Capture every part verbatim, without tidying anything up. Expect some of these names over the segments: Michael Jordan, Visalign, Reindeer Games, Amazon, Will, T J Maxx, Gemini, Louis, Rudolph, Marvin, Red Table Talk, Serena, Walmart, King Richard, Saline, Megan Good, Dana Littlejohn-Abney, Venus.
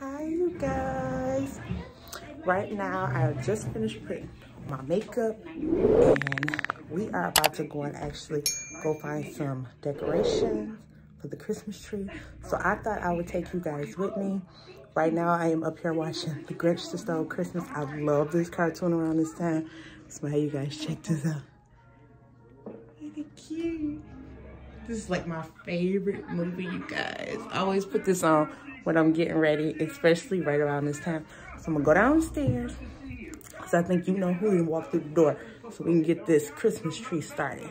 Hi you guys. Right now I just finished putting my makeup and we are about to go and actually go find some decorations for the Christmas tree. So I thought I would take you guys with me. Right now I am up here watching The Grinch That Stole Christmas. I love this cartoon around this time. So how you guys check this out. Isn't it cute? This is like my favorite movie, you guys. I always put this on when I'm getting ready, especially right around this time. So I'm gonna go downstairs, because I think you know who can walk through the door, so we can get this Christmas tree started.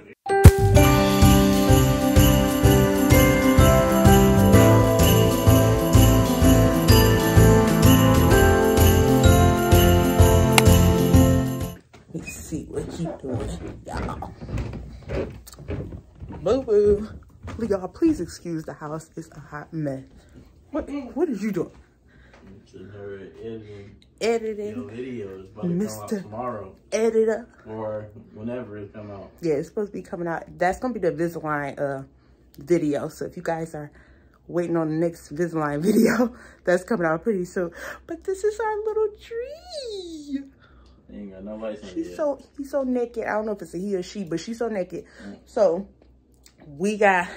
Let's see what you doing, y'all. Boo-boo. Y'all, please excuse the house. It's a hot mess. What What is you doing? Editing. Editing. Your video is about to Mister come out tomorrow. Editor. Or whenever it comes out. Yeah, it's supposed to be coming out. That's going to be the Visalign uh, video. So if you guys are waiting on the next Visalign video, that's coming out pretty soon. But this is our little tree. They ain't got no license yet. She's so, he's so naked. I don't know if it's a he or she, but she's so naked. Mm. So we got,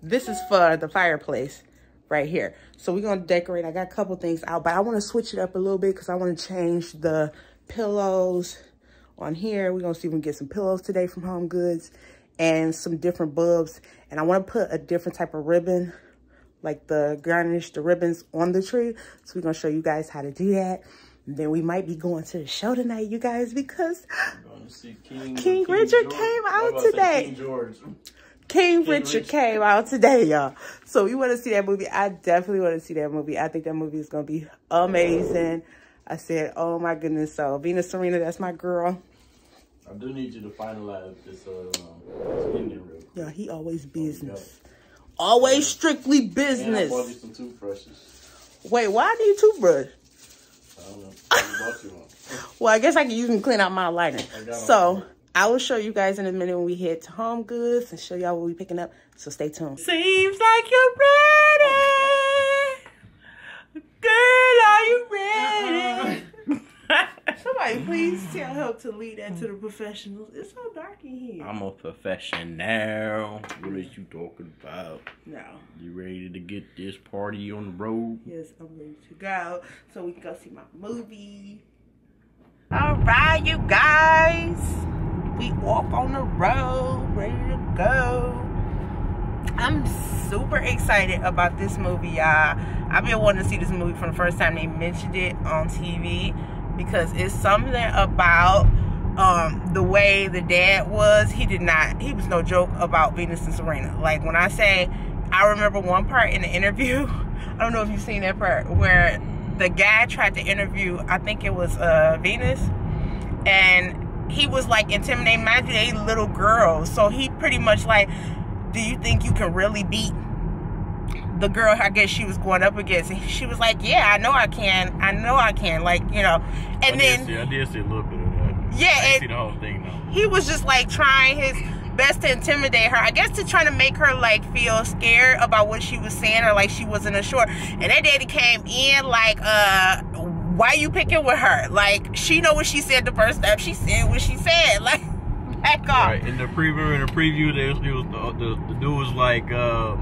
this is for the fireplace right here. So we're gonna decorate. I got a couple things out, but I wanna switch it up a little bit because I wanna change the pillows on here. We're gonna see if we can get some pillows today from Home Goods and some different bulbs. And I wanna put a different type of ribbon, like the garnish, the ribbons on the tree. So we're gonna show you guys how to do that. And then we might be going to the show tonight, you guys, because going to see King, King, King Richard George. came out today. King George. King Richard came out today, y'all. So you want to see that movie? I definitely want to see that movie. I think that movie is going to be amazing. I said, oh my goodness. So Venus, Serena, that's my girl. I do need you to finalize this uh, spending real quick. Yeah, he always business. Always strictly business. And I bought you some toothbrushes. Wait, why do you toothbrush? I don't know. I bought you one. Well, I guess I can use them to clean out my liner. So I will show you guys in a minute when we head to Home Goods and show y'all what we're picking up. So stay tuned. Seems like you're ready. Girl, are you ready? Uh-uh. Somebody please tell her to lead that to the professionals. It's so dark in here. I'm a professional. What are you talking about? No. You ready to get this party on the road? Yes, I'm ready to go. So we can go see my movie. All right, you guys. We off on the road, ready to go. I'm super excited about this movie, y'all. I've been wanting to see this movie from the first time they mentioned it on T V because it's something about um, the way the dad was. He did not, he was no joke about Venus and Serena. Like when I say, I remember one part in the interview, I don't know if you've seen that part, where the guy tried to interview, I think it was uh, Venus, and he was like intimidating, mind you, they little girls. So he pretty much like, do you think you can really beat the girl I guess she was going up against? And she was like, yeah, I know I can. I know I can. Like, you know. And I then. Did see, I did see a little bit of that. Yeah. I didn't see the whole thing though. He was just like trying his best to intimidate her. I guess to try to make her like feel scared about what she was saying or like she wasn't assured. And that daddy came in like, uh, why you picking with her? Like, she know what she said the first time. She said what she said. Like, back off. Right. In the preview, in the preview, they, it was the, the, the dude was like, um,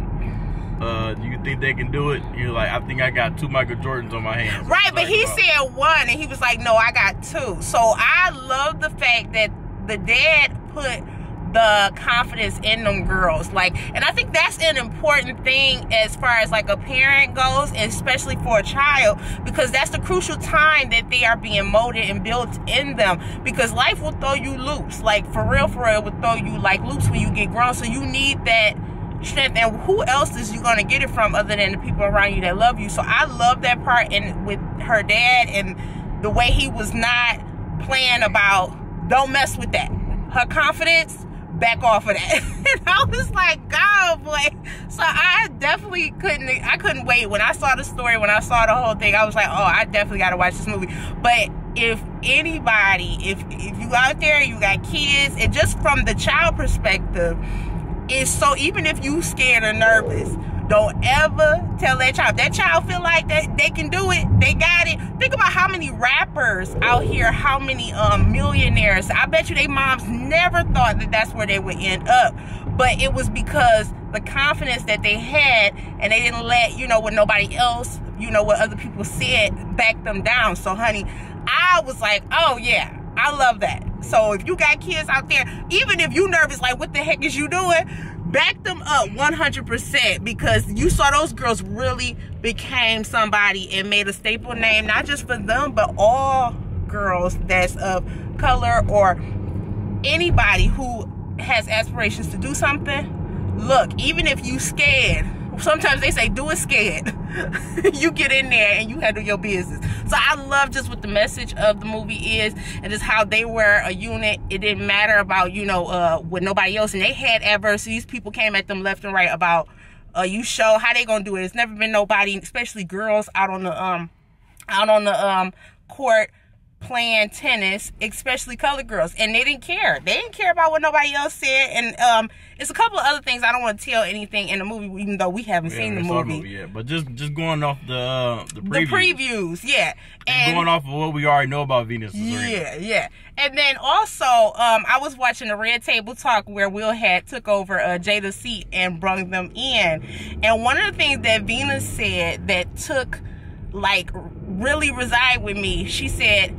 uh, do you think they can do it? You're like, I think I got two Michael Jordans on my hands. Right, but like, he oh. said one, and he was like, no, I got two. So I love the fact that the dad put the confidence in them girls, like, and I think that's an important thing as far as like a parent goes, especially for a child, because that's the crucial time that they are being molded and built in them, because life will throw you loops, like for real for real it will throw you like loops when you get grown. So you need that strength, and who else is you going to get it from other than the people around you that love you? So I love that part, and with her dad and the way he was not playing about don't mess with that, her confidence, back off of that. And I was like, God, boy. So I definitely couldn't, I couldn't wait. When I saw the story, when I saw the whole thing, I was like, oh, I definitely got to watch this movie. But if anybody, if, if you out there, you got kids, and just from the child perspective, it's so, even if you scared or nervous, Don't ever tell that child. If that child feel like that they can do it, they got it. Think about how many rappers out here, how many um, millionaires. I bet you they moms never thought that that's where they would end up. But it was because the confidence that they had, and they didn't let, you know, what nobody else, you know, what other people said, back them down. So, honey, I was like, oh, yeah, I love that. So if you got kids out there, even if you nervous, like, what the heck is you doing? Back them up one hundred percent, because you saw those girls really became somebody and made a staple name, not just for them, but all girls that's of color or anybody who has aspirations to do something. Look, even if you scared, sometimes they say do it scared. You get in there and you handle your business. So I love just what the message of the movie is, and just how they were a unit. It didn't matter about, you know, uh, with nobody else, and they had adversities. People came at them left and right about, uh, you show how they gonna do it. It's never been nobody, especially girls out on the um, out on the um court playing tennis, especially colored girls, and they didn't care. They didn't care about what nobody else said. And um, it's a couple of other things. I don't want to tell anything in the movie, even though we haven't yeah, seen the movie. movie yeah, but just just going off the uh, the, previews. the previews, yeah, and just going off of what we already know about Venus. And yeah, yeah, and then also, um, I was watching a Red Table Talk where Will had took over uh, Jada's seat and brung them in, and one of the things that Venus said that took, like, really reside with me. She said,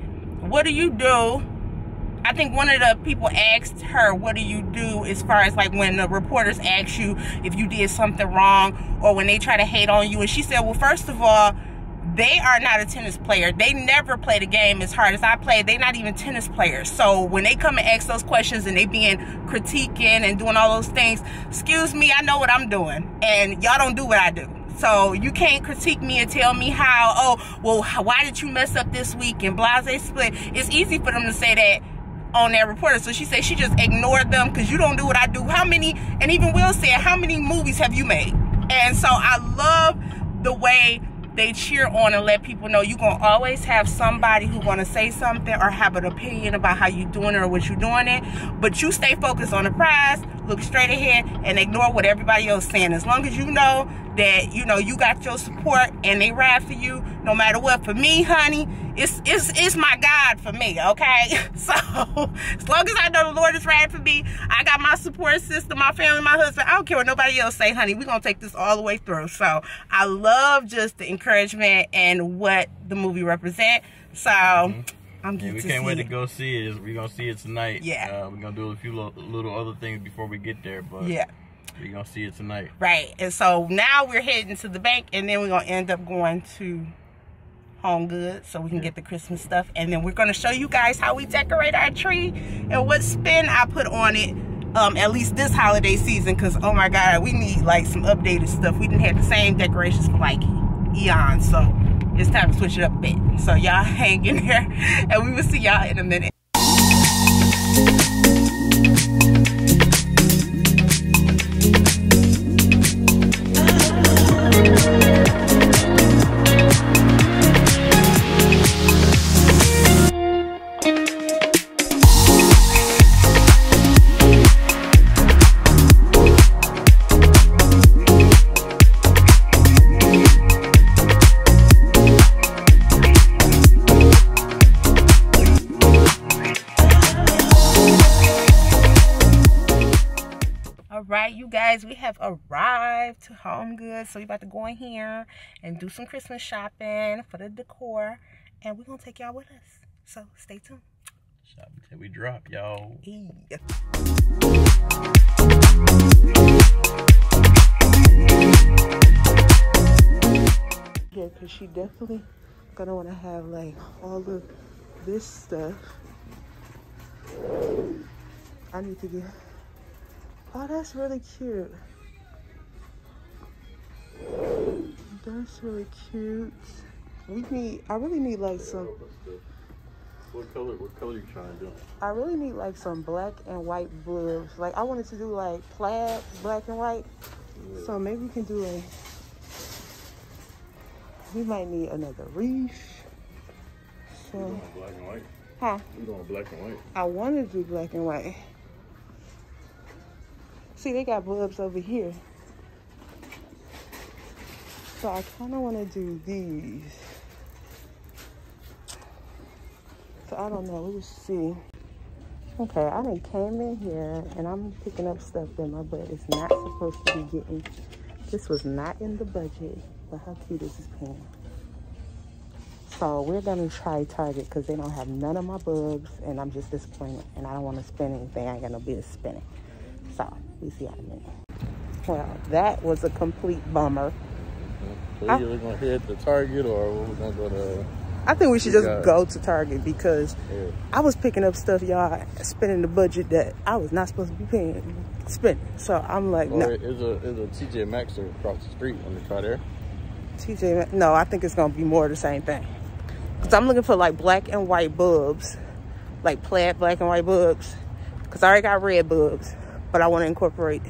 what do you do? I think one of the people asked her, what do you do as far as, like, when the reporters ask you if you did something wrong or when they try to hate on you? And she said, well, first of all, they are not a tennis player. They never play the game as hard as I play. They're not even tennis players. So when they come and ask those questions and they being critiquing and doing all those things, excuse me, I know what I'm doing, and y'all don't do what I do. So you can't critique me and tell me how, oh, well, why did you mess up this week and blase split. It's easy for them to say that on their reporter. So she said she just ignored them because you don't do what I do. How many, and even Will said, how many movies have you made? And so I love the way they cheer on and let people know you're going to always have somebody who want to say something or have an opinion about how you're doing it or what you're doing it. But you stay focused on the prize, look straight ahead, and ignore what everybody else is saying. As long as you know that, you know, you got your support and they ride for you no matter what. For me, honey, it's, it's, it's my God for me, okay? So as long as I know the Lord is riding for me, I got my support system, my family, my husband. I don't care what nobody else say, honey. We're going to take this all the way through. So I love just the encouragement and what the movie represents. So mm-hmm. I'm yeah, we can't wait it. to go see it. We're going to see it tonight. Yeah. Uh, we're going to do a few little, little other things before we get there. But yeah. We're going to see it tonight. Right. And so now we're heading to the bank, and then we're going to end up going to Home Goods so we can yeah. get the Christmas stuff. And then we're going to show you guys how we decorate our tree and what spin I put on it, um, at least this holiday season. Because, oh, my God, we need, like, some updated stuff. We didn't have the same decorations for, like, eons. So it's time to switch it up a bit. So y'all hang in there, and we will see y'all in a minute. We have arrived to Home Goods, so we're about to go in here and do some Christmas shopping for the decor, and we're gonna take y'all with us, so stay tuned. Shop until we drop, y'all. Yeah, because she definitely gonna want to have, like, all of this stuff. I need to get Oh, that's really cute. That's really cute. We need, I really need, like, some. What color, what color are you trying to do? I really need, like, some black and white blues. Like, I wanted to do, like, plaid, black and white. Yeah. So maybe we can do a, we might need another wreath. So. You doing black and white? Huh? You doing black and white? I want to do black and white. See, they got bulbs over here. So I kind of want to do these. So I don't know. We'll see. Okay, I done came in here and I'm picking up stuff that my butt is not supposed to be getting. This was not in the budget, but how cute is this pen? So we're gonna try Target because they don't have none of my bugs and I'm just disappointed and I don't want to spend anything. I ain't got no business spending. So we see how in a minute. Well, that was a complete bummer. So I, we're gonna head to Target or we're gonna go to? I think we should just yeah. go to Target because yeah. I was picking up stuff, y'all, spending the budget that I was not supposed to be paying, spending. So I'm like, or no. Is a is a T J Maxx across the street? Let me try there. T J, no, I think it's gonna be more of the same thing. Cause I'm looking for like black and white bubs, like plaid black and white bubs. Cause I already got red bubs, but I want to incorporate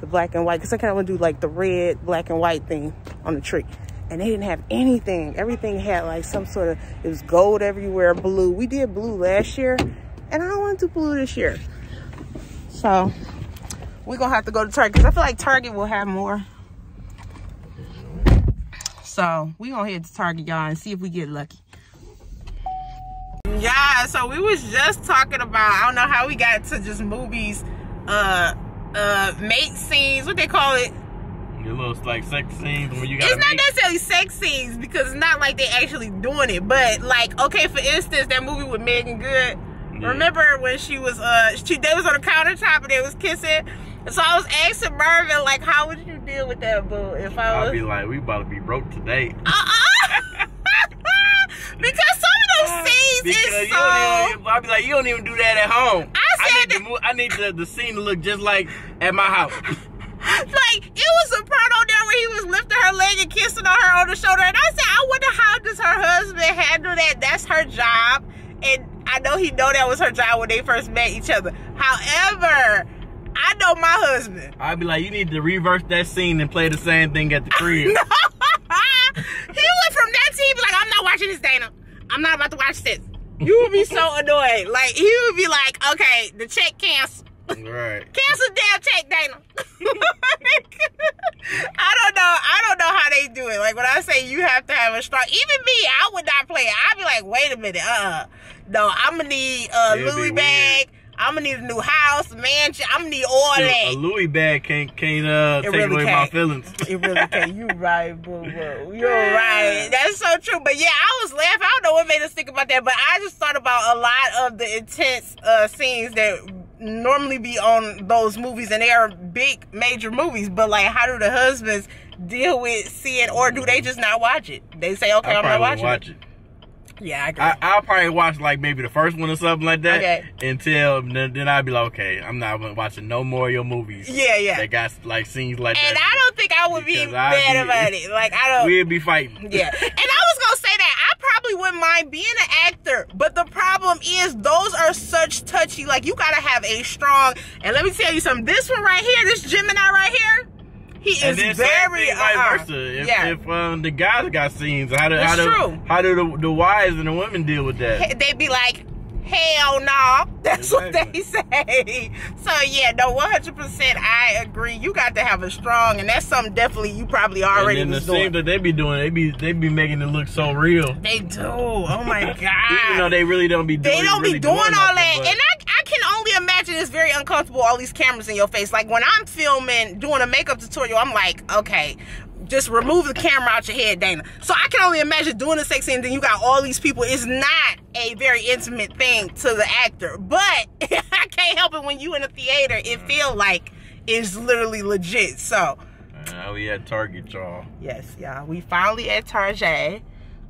the black and white. Cause I kind of want to do like the red, black and white thing on the tree. And they didn't have anything. Everything had like some sort of, it was gold everywhere, blue. We did blue last year and I don't want to do blue this year. So we're gonna have to go to Target. Cause I feel like Target will have more. So we gonna head to Target, y'all, and see if we get lucky. Yeah, so we was just talking about, I don't know how we got to just movies, uh, uh, mate scenes, what they call it? Your little, like, sex scenes when you got. It's not necessarily sex scenes because it's not like they actually doing it, but like, okay, for instance, that movie with Megan Good. Yeah. Remember when she was, uh, she, they was on the countertop and they was kissing? And so I was asking Marvin, like, how would you deal with that, boo? If I was. I'd be like, we about to be broke today. Uh-uh! Because some of those scenes because is so... I'd be like, you don't even do that at home. I said I need, that... the, I need the, the scene to look just like at my house. Like, it was a part on there where he was lifting her leg and kissing on her on the shoulder. And I said, I wonder how does her husband handle that? That's her job. And I know he know that was her job when they first met each other. However, I know my husband. I'd be like, you need to reverse that scene and play the same thing at the crib. No. He went from that to he'd be like, I'm not watching this, Dana. I'm not about to watch this. You would be so annoyed. Like, he would be like, okay, the check cancel. Right. Cancel damn check, Dana. I don't know. I don't know how they do it. Like, when I say you have to have a strong... Even me, I would not play it. I'd be like, wait a minute. Uh-uh. No, I'm going to need a It'd Louis bag. Weird. I'm going to need a new house, mansion. I'm going to need all so that. A Louis bag can't, can't uh, take really away can't. my feelings. It really can't. You right, boo-boo. You're right. That's so true. But yeah, I was laughing. I don't know what made us think about that, but I just thought about a lot of the intense uh, scenes that normally be on those movies, and they are big, major movies, but like, how do the husbands deal with seeing, or do they just not watch it? They say, okay, I I'm not watching watch it. it. Yeah, I agree. I, I'll probably watch like maybe the first one or something like that. Okay. Until then, then I'll be like, okay, I'm not watching no more of your movies. Yeah, yeah. That got like scenes like and that. And I don't think I would be mad be, about it. Like, I don't. We'd be fighting. Yeah. And I was gonna say that I probably wouldn't mind being an actor, but the problem is those are such touchy. Like, you gotta have a strong. And let me tell you something. This one right here, this Gemini right here. He is and very uh, vice versa. If, yeah. if um, the guys got scenes, how do it's how do true. how do the, the wives and the women deal with that? They be like, hell no. Nah. That's exactly. what they say. So yeah, no, one hundred percent, I agree. You got to have a strong, and that's something definitely you probably already. And then was the scene that they be doing, they be they be making it look so real. They do. Oh my god. Even though they really don't be. Doing, they don't really be doing, doing all that, but. and I. I can only imagine it's very uncomfortable, all these cameras in your face. Like, when I'm filming, doing a makeup tutorial, I'm like, okay, just remove the camera out your head, Dana. So I can only imagine doing a sex scene, and then you got all these people. It's not a very intimate thing to the actor. But I can't help it when you in a theater, it feel like it's literally legit. So. Uh, we at Target, y'all. Yes, y'all. We finally at Target.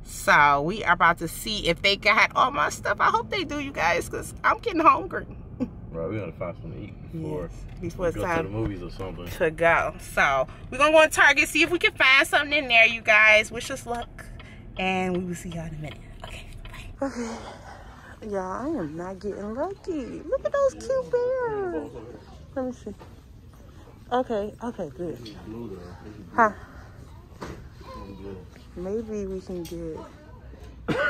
So we are about to see if they got all my stuff. I hope they do, you guys, because I'm getting hungry. Right, we're gonna find something to eat before, yes, before it's time to the movies or something to go. So we're gonna go to Target, see if we can find something in there, you guys. Wish us luck, and we will see y'all in a minute. Okay, bye. Okay, y'all, I am not getting lucky. Look at those cute bears. Let me see. Okay, okay, good. Huh? Maybe we can get.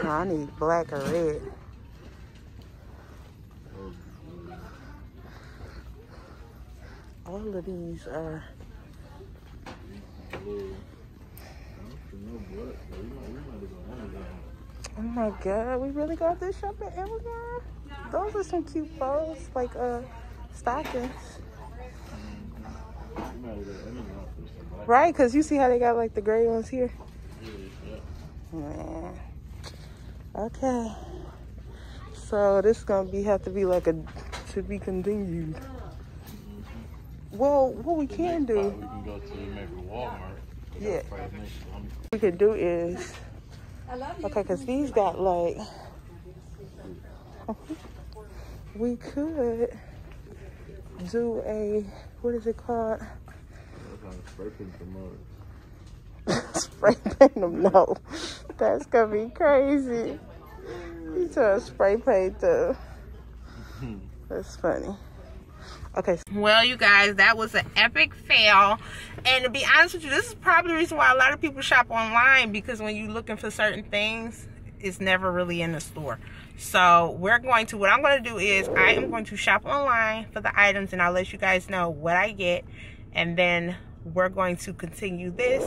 No, I need black or red. All of these are. no blood, bro. We might, we might just go Amazon. Oh my god, we really got this shop at Amazon? Those are some cute clothes, like uh, stockings. Right, because you see how they got like the gray ones here? Man. Okay. So this is going to be have to be like a to be continued. Well, what we can do. We can go to maybe Walmart. Yeah. What we could do is. Okay, because these got like. We could do a. What is it called? Spray paint them. Spray paint them? No. That's going to be crazy. You trying to spray paint though. That's funny. Okay. Well, you guys, that was an epic fail. And to be honest with you, this is probably the reason why a lot of people shop online, because when you're looking for certain things, it's never really in the store. So we're going to, what I'm going to do is I am going to shop online for the items, and I'll let you guys know what I get. And then we're going to continue this.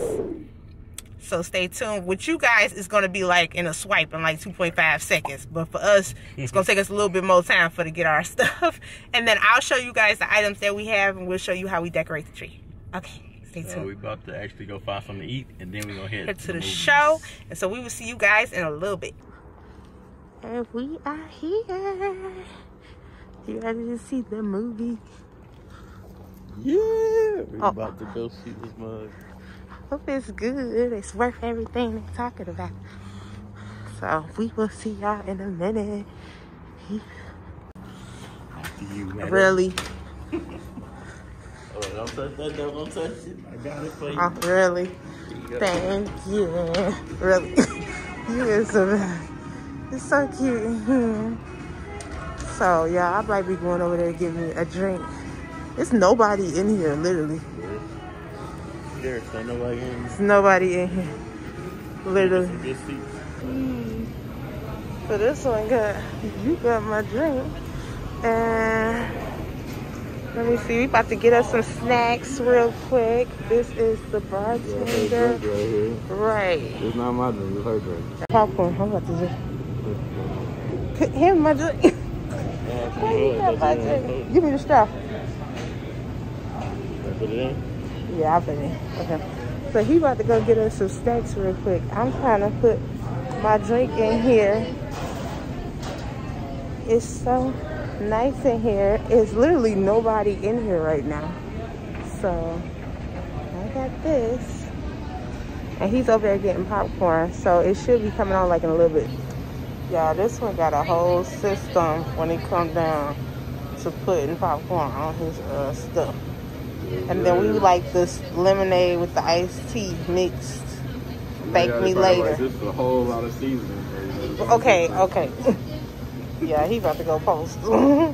So stay tuned. With you guys, it's going to be like in a swipe in like two point five seconds. But for us, it's going to take us a little bit more time for to get our stuff. And then I'll show you guys the items that we have, and we'll show you how we decorate the tree. Okay, stay tuned. So we're about to actually go find something to eat, and then we're going to head, head to, to the, the show. And so we will see you guys in a little bit. And we are here. You ready to see the movie? Yeah, we're oh. about to go see this mug. Hope it's good. It's worth everything they're talking about. So we will see y'all in a minute. You really? Oh, don't touch that. Don't touch it. I got it for you. Oh, really? You Thank you. Really? You is so bad. It's so cute. So yeah, I might be going over there to get me a drink. There's nobody in here, literally. There's nobody in here. There's nobody in here, literally. Mm. So this one got, you got my drink. And let me see, we about to get us some snacks real quick. This is the bartender. Right, right. It's not my drink, it's her drink. Popcorn, I'm about to just put him my drink. Hey, got my drink. Give me the straw. Put it in? Yeah, I'll put it in. Okay. So he about to go get us some snacks real quick. I'm trying to put my drink in here. It's so nice in here. It's literally nobody in here right now. So I got this. And he's over there getting popcorn. So it should be coming on like in a little bit. Y'all, this one got a whole system when it comes down to putting popcorn on his uh, stuff. And then we like this lemonade with the iced tea mixed. Thank yeah, me later. Like, this is a whole lot of seasoning. Okay, okay. Yeah, he about to go post. I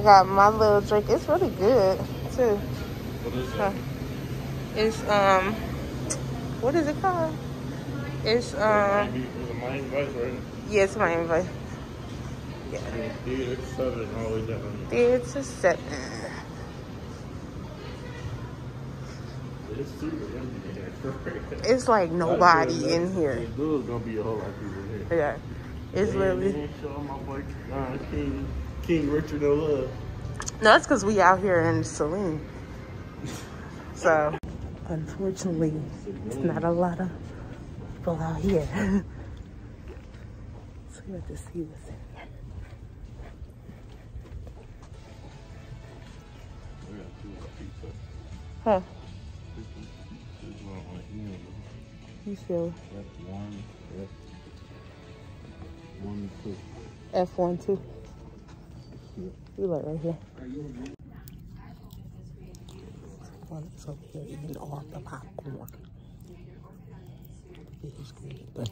got my little drink. It's really good too. What is it? Huh. It's um, what is it called? It's um. Yes, yeah, my invite. Yeah. Theater seven, all the way down. Theater seven. It's, it's like nobody in here. There's gonna be a whole lot of people in here. Yeah. It's and literally my boy, uh, King, King Richard no love. No, that's because we out here in Saline. So unfortunately it's not a lot of people out here. So you have to see what's in here. We got two more pizza. Huh. You feel F one, F one, two. F one, two. You like right here. One is over here eating all the popcorn. He's great, but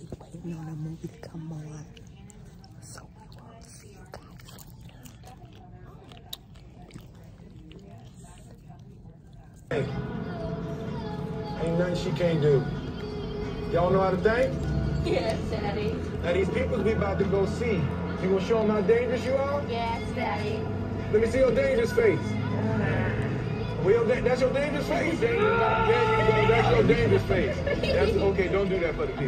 we're waiting on a movie to come on. Ain't nothing she can't do. Y'all know how to think? Yes, Daddy. Now these people we about to go see, you gonna show them how dangerous you are? Yes, Daddy. Let me see your dangerous face. Well, that, that's your dangerous face. There you go. That's your dangerous face. That's, okay, don't do that for the people.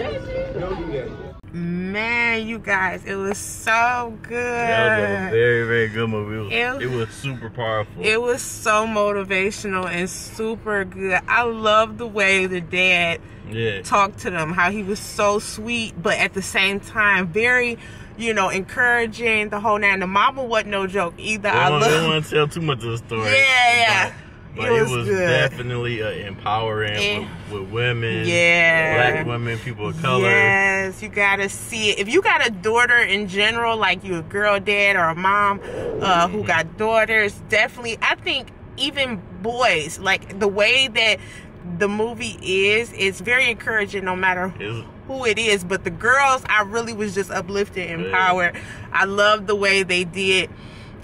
Don't do that. Man, you guys, it was so good. Yeah, it was a very, very good movie. It was, it, it was super powerful. It was so motivational and super good. I love the way the dad yeah. talked to them, how he was so sweet, but at the same time, very, you know, encouraging, the whole nine. The mama wasn't no joke either. I love, don't want to tell too much of the story. Yeah, yeah. But, But it was, it was definitely uh, empowering yeah. with, with women, yeah. black women, people of color. Yes, you gotta see it. If you got a daughter in general, like you a girl dad or a mom uh, who got daughters, definitely, I think even boys, like the way that the movie is, it's very encouraging no matter who. who it is. But the girls, I really was just uplifted and empowered. Yeah. I love the way they did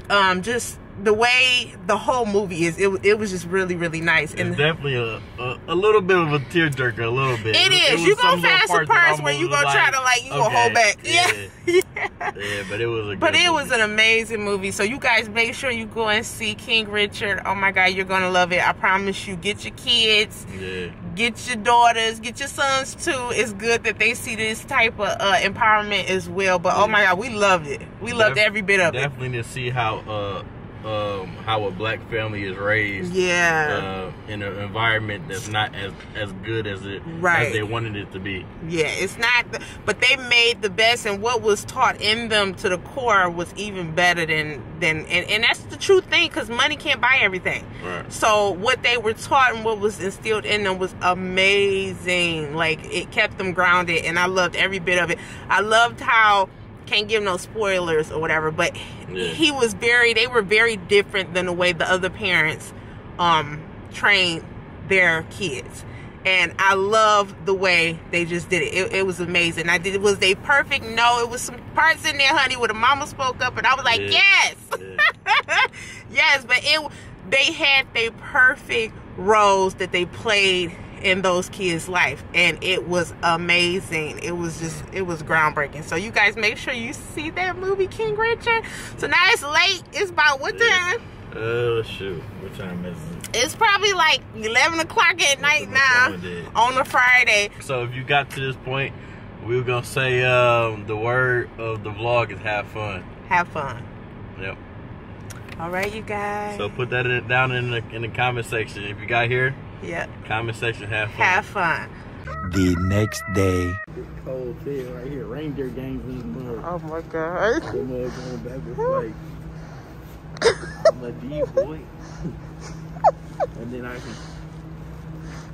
um, just... the way the whole movie is, it, it was just really, really nice. It's and definitely a, a a little bit of a tearjerker, a little bit. It, it is. It you gonna find some parts where you gonna like, try to like you okay, gonna hold back. Yeah, yeah. yeah but it was. A but good it movie. was an amazing movie. So you guys make sure you go and see King Richard. Oh my God, you're gonna love it. I promise you. Get your kids. Yeah. Get your daughters. Get your sons too. It's good that they see this type of uh, empowerment as well. But yeah. oh my God, we loved it. We loved Def every bit of definitely it. Definitely to see how. Uh, Um, how a black family is raised, yeah, uh, in an environment that's not as as good as it right. as they wanted it to be. Yeah, it's not, the, but they made the best, and what was taught in them to the core was even better than than, and, and that's the true thing, because money can't buy everything. Right. So what they were taught and what was instilled in them was amazing. Like it kept them grounded, and I loved every bit of it. I loved how. Can't give no spoilers or whatever, but yeah. he was very, they were very different than the way the other parents um, trained their kids. And I love the way they just did it. It, it was amazing. I did, was they perfect? No, it was some parts in there, honey, where the mama spoke up and I was like, yeah. yes, yeah. yes, but it, they had their perfect roles that they played in those kids' life, and it was amazing. It was just, it was groundbreaking. So you guys make sure you see that movie, King Richard. So now it's late. It's about what time? Oh uh, shoot, what time is it? It's probably like eleven o'clock at night now on a Friday. So if you got to this point, we were gonna say um, the word of the vlog is have fun. Have fun. Yep. All right, you guys. So put that in, down in the in the comment section if you got here. Yeah. Comment section, have fun. Have fun. The next day. This cold tail right here. Reindeer games in the mud. Oh my God. The mud going back with like I'm a D boy. And then I can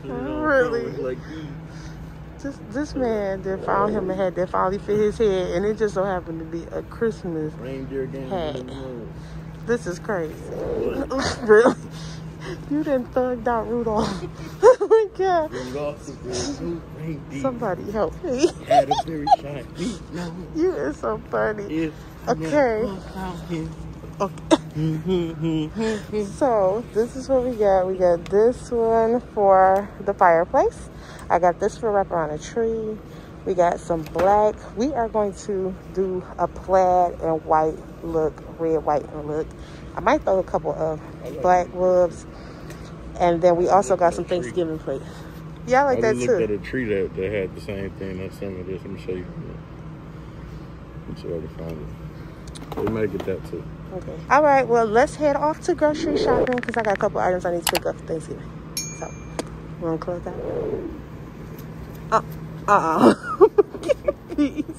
put it on really like these. This, this man that found him and had that folly for his head, and it just so happened to be a Christmas reindeer games hat. In the mud. This is crazy. Really? You done thugged out Rudolph. Oh my God. Somebody help me. You are so funny. Okay. Okay. So this is what we got. We got this one for the fireplace. I got this for wrap around a tree. We got some black. We are going to do a plaid and white look, red, white, and look. I might throw a couple of black rubs. And then we also got some Thanksgiving plate. Yeah, I like that too. I looked at a tree that, that had the same thing. That's some of this. Let me show you. Let me see if I can find it. We might get that too. Okay. All right. Well, let's head off to grocery shopping because I got a couple items I need to pick up for Thanksgiving. So, we're going to close out. Uh uh. -uh.